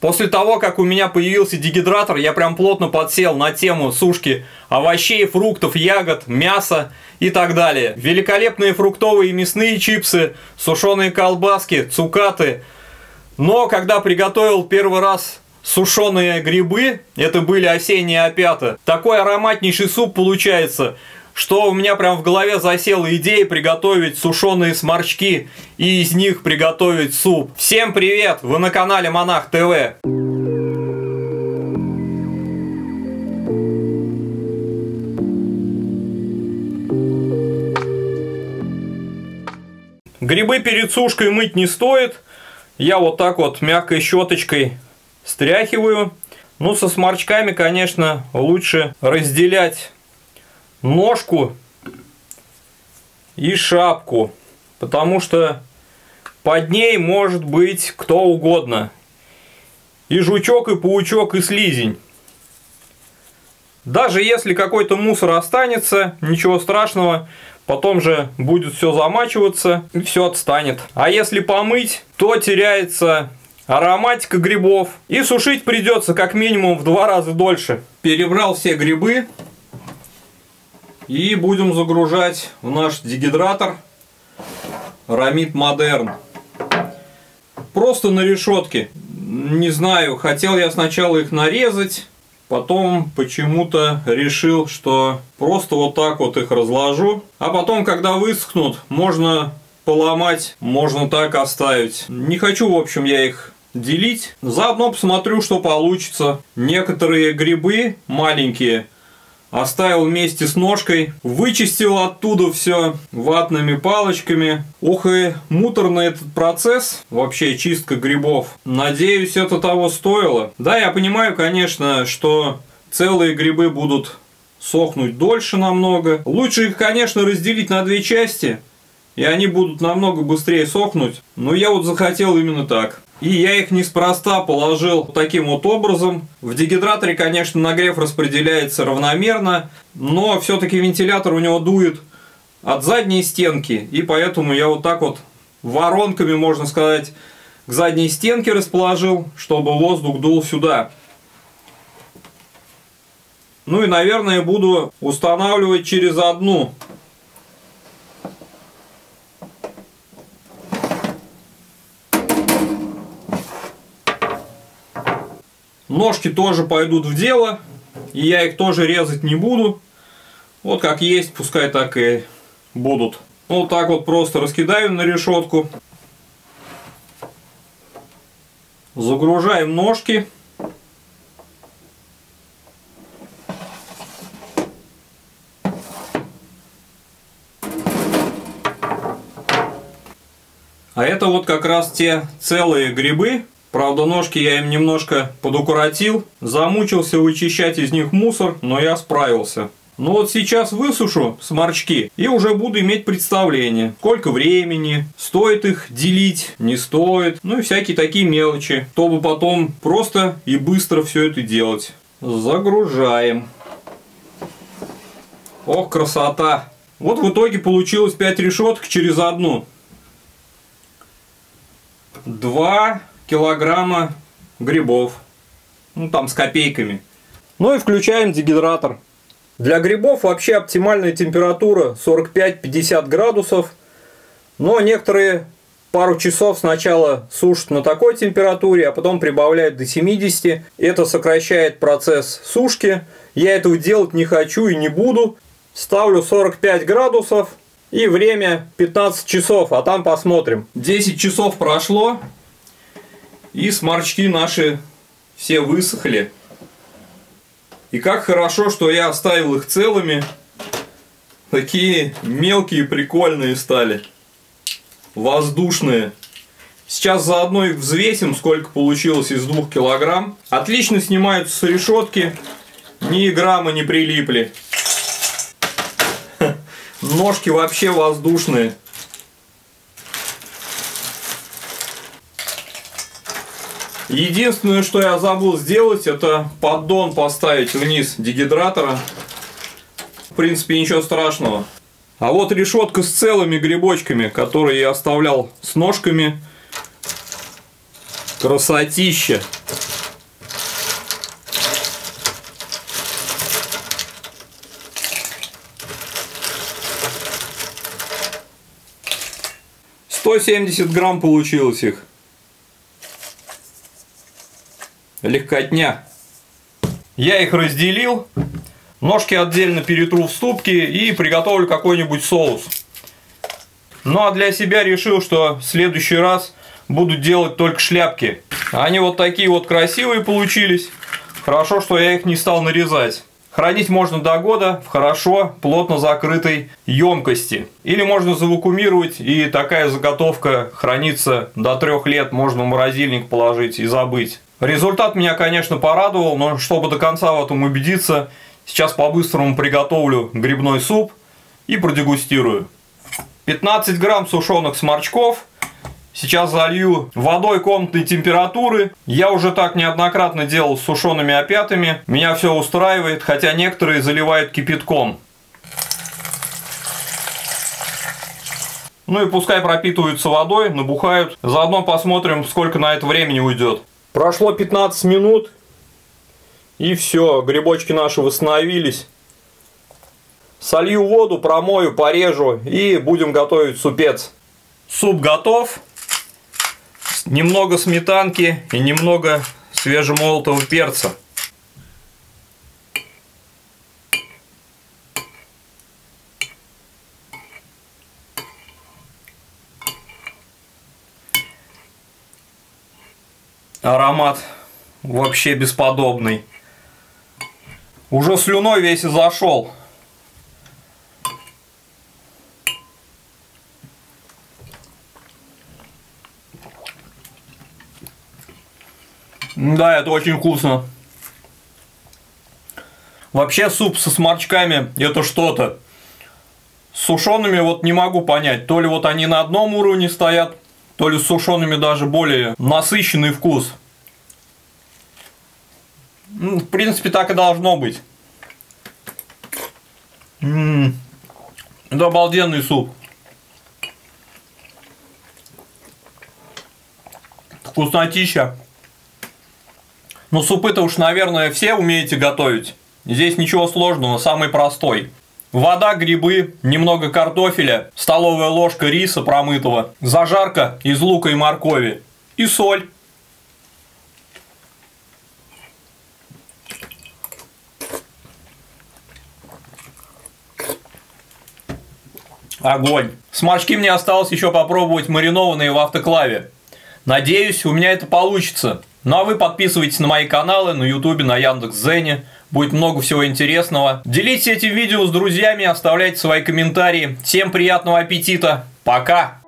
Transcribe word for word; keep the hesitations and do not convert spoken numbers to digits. После того, как у меня появился дегидратор, я прям плотно подсел на тему сушки овощей, фруктов, ягод, мяса и так далее. Великолепные фруктовые и мясные чипсы, сушеные колбаски, цукаты. Но когда приготовил первый раз сушеные грибы, это были осенние опята, такой ароматнейший суп получается, что у меня прям в голове засела идея приготовить сушеные сморчки и из них приготовить суп. Всем привет! Вы на канале Монах ТВ. Грибы перед сушкой мыть не стоит. Я вот так вот мягкой щеточкой стряхиваю. Ну, со сморчками, конечно, лучше разделять ножку и шапку, потому что под ней может быть кто угодно. И жучок, и паучок, и слизень. Даже если какой-то мусор останется, ничего страшного, потом же будет все замачиваться и все отстанет. А если помыть, то теряется ароматика грибов. И сушить придется как минимум в два раза дольше. Перебрал все грибы. И будем загружать в наш дегидратор Rawmid Modern. Просто на решетке. Не знаю, хотел я сначала их нарезать, потом почему-то решил, что просто вот так вот их разложу. А потом, когда высохнут, можно поломать, можно так оставить. Не хочу, в общем, я их делить. Заодно посмотрю, что получится. Некоторые грибы маленькие оставил вместе с ножкой, вычистил оттуда все ватными палочками. Ух, и муторный этот процесс, вообще чистка грибов. Надеюсь, это того стоило. Да, я понимаю, конечно, что целые грибы будут сохнуть дольше намного. Лучше их, конечно, разделить на две части, и они будут намного быстрее сохнуть. Но я вот захотел именно так. И я их неспроста положил таким вот образом. В дегидраторе, конечно, нагрев распределяется равномерно, но все-таки вентилятор у него дует от задней стенки, и поэтому я вот так вот воронками, можно сказать, к задней стенке расположил, чтобы воздух дул сюда. Ну и, наверное, буду устанавливать через одну. Ножки тоже пойдут в дело, и я их тоже резать не буду. Вот как есть, пускай так и будут. Вот так вот просто раскидаем на решетку. Загружаем ножки. А это вот как раз те целые грибы. Правда, ножки я им немножко подукоротил, замучился вычищать из них мусор, но я справился. Ну вот сейчас высушу сморчки и уже буду иметь представление, сколько времени, стоит их делить, не стоит, ну и всякие такие мелочи, чтобы потом просто и быстро все это делать. Загружаем. Ох, красота! Вот в итоге получилось пять решеток через одну. Два килограмма грибов, ну там с копейками. Ну и включаем дегидратор. Для грибов вообще оптимальная температура сорок пять — пятьдесят градусов, но некоторые пару часов сначала сушат на такой температуре, а потом прибавляют до семидесяти. Это сокращает процесс сушки. Я этого делать не хочу и не буду. Ставлю сорок пять градусов и время пятнадцать часов, а там посмотрим. десять часов прошло. И сморчки наши все высохли. И как хорошо, что я оставил их целыми. Такие мелкие, прикольные стали. Воздушные. Сейчас заодно их взвесим, сколько получилось из двух килограмм. Отлично снимаются с решетки. Ни грамма не прилипли. Ножки вообще воздушные. Единственное, что я забыл сделать, это поддон поставить вниз дегидратора. В принципе, ничего страшного. А вот решетка с целыми грибочками, которые я оставлял с ножками. Красотища! сто семьдесят грамм получилось их. Легкотня. Я их разделил. Ножки отдельно перетру в ступки и приготовлю какой-нибудь соус. Ну а для себя решил, что в следующий раз буду делать только шляпки. Они вот такие вот красивые получились. Хорошо, что я их не стал нарезать. Хранить можно до года в хорошо плотно закрытой емкости. Или можно завакуумировать, и такая заготовка хранится до трех лет. Можно в морозильник положить и забыть. Результат меня, конечно, порадовал, но чтобы до конца в этом убедиться, сейчас по-быстрому приготовлю грибной суп и продегустирую. пятнадцать грамм сушеных сморчков. Сейчас залью водой комнатной температуры. Я уже так неоднократно делал с сушеными опятами. Меня все устраивает, хотя некоторые заливают кипятком. Ну и пускай пропитываются водой, набухают. Заодно посмотрим, сколько на это времени уйдет. Прошло пятнадцать минут. И все, грибочки наши восстановились. Солью воду, промою, порежу и будем готовить супец. Суп готов. Немного сметанки и немного свежемолотого перца. Аромат вообще бесподобный. Уже слюной весь и зашел. Да, это очень вкусно. Вообще суп со сморчками это что-то. С сушеными вот не могу понять. То ли вот они на одном уровне стоят, то ли с сушеными даже более насыщенный вкус. В принципе, так и должно быть. М-м-м. Это обалденный суп. Вкуснотища. Ну, супы-то уж, наверное, все умеете готовить. Здесь ничего сложного, самый простой. Вода, грибы, немного картофеля, столовая ложка риса промытого, зажарка из лука и моркови и соль. Огонь. Сморчки мне осталось еще попробовать маринованные в автоклаве. Надеюсь, у меня это получится. Ну а вы подписывайтесь на мои каналы, на ютубе, на Яндекс Дзене. Будет много всего интересного. Делитесь этим видео с друзьями, оставляйте свои комментарии. Всем приятного аппетита. Пока!